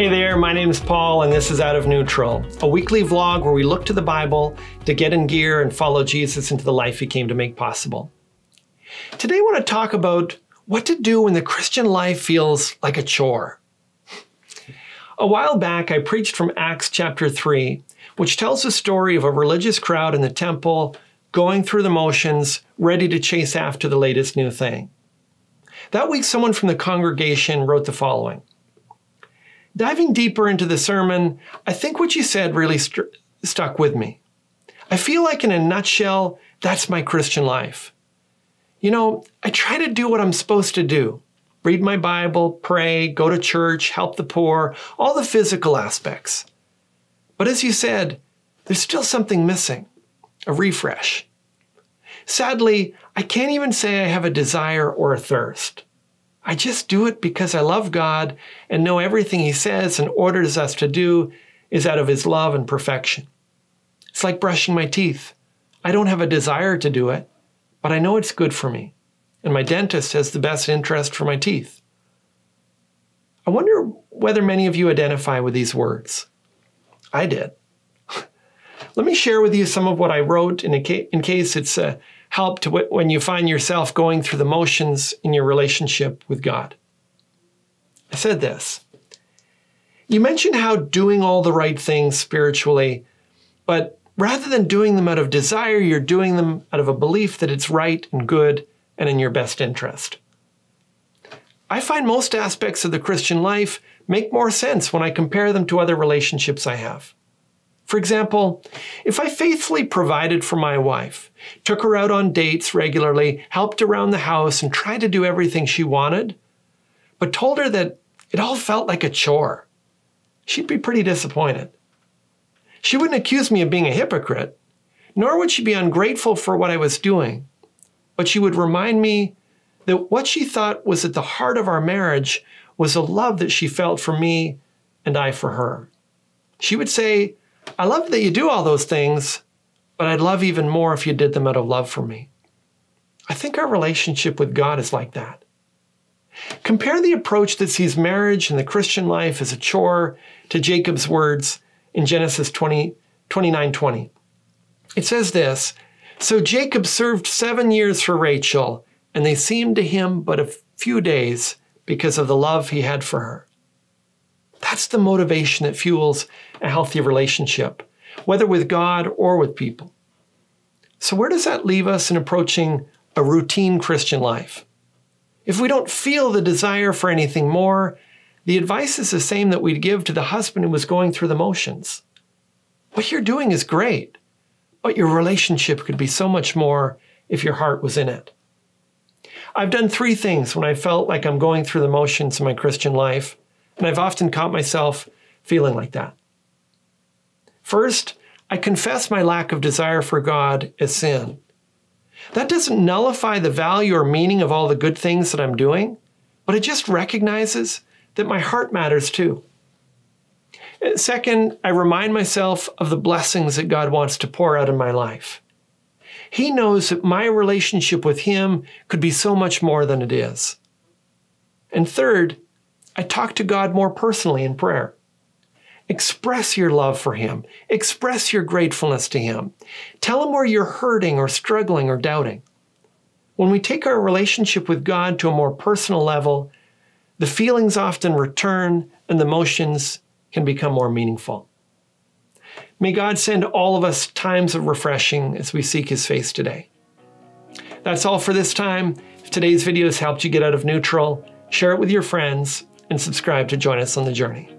Hey there, my name is Paul and this is Out of Neutral, a weekly vlog where we look to the Bible to get in gear and follow Jesus into the life he came to make possible. Today I want to talk about what to do when the Christian life feels like a chore. A while back I preached from Acts chapter 3, which tells the story of a religious crowd in the temple going through the motions, ready to chase after the latest new thing. That week someone from the congregation wrote the following. Diving deeper into the sermon, I think what you said really stuck with me. I feel like in a nutshell, that's my Christian life. You know, I try to do what I'm supposed to do. Read my Bible, pray, go to church, help the poor, all the physical aspects. But as you said, there's still something missing, a refresh. Sadly, I can't even say I have a desire or a thirst. I just do it because I love God and know everything he says and orders us to do is out of his love and perfection. It's like brushing my teeth. I don't have a desire to do it, but I know it's good for me, and my dentist has the best interest for my teeth. I wonder whether many of you identify with these words. I did. Let me share with you some of what I wrote in case it's a help to when you find yourself going through the motions in your relationship with God. I said this. You mentioned how doing all the right things spiritually, but rather than doing them out of desire, you're doing them out of a belief that it's right and good and in your best interest. I find most aspects of the Christian life make more sense when I compare them to other relationships I have. For example, if I faithfully provided for my wife, took her out on dates regularly, helped around the house, and tried to do everything she wanted, but told her that it all felt like a chore, she'd be pretty disappointed. She wouldn't accuse me of being a hypocrite, nor would she be ungrateful for what I was doing, but she would remind me that what she thought was at the heart of our marriage was the love that she felt for me and I for her. She would say, I love that you do all those things, but I'd love even more if you did them out of love for me. I think our relationship with God is like that. Compare the approach that sees marriage and the Christian life as a chore to Jacob's words in Genesis 29:20. It says this, So Jacob served 7 years for Rachel, and they seemed to him but a few days because of the love he had for her. That's the motivation that fuels a healthy relationship, whether with God or with people. So where does that leave us in approaching a routine Christian life? If we don't feel the desire for anything more, the advice is the same that we'd give to the husband who was going through the motions. What you're doing is great, but your relationship could be so much more if your heart was in it. I've done three things when I felt like I'm going through the motions in my Christian life. And I've often caught myself feeling like that. First, I confess my lack of desire for God as sin. That doesn't nullify the value or meaning of all the good things that I'm doing, but it just recognizes that my heart matters too. Second, I remind myself of the blessings that God wants to pour out in my life. He knows that my relationship with Him could be so much more than it is. And third, I talk to God more personally in prayer. Express your love for Him. Express your gratefulness to Him. Tell Him where you're hurting or struggling or doubting. When we take our relationship with God to a more personal level, the feelings often return and the motions can become more meaningful. May God send all of us times of refreshing as we seek His face today. That's all for this time. If today's video has helped you get out of neutral, share it with your friends, and subscribe to join us on the journey.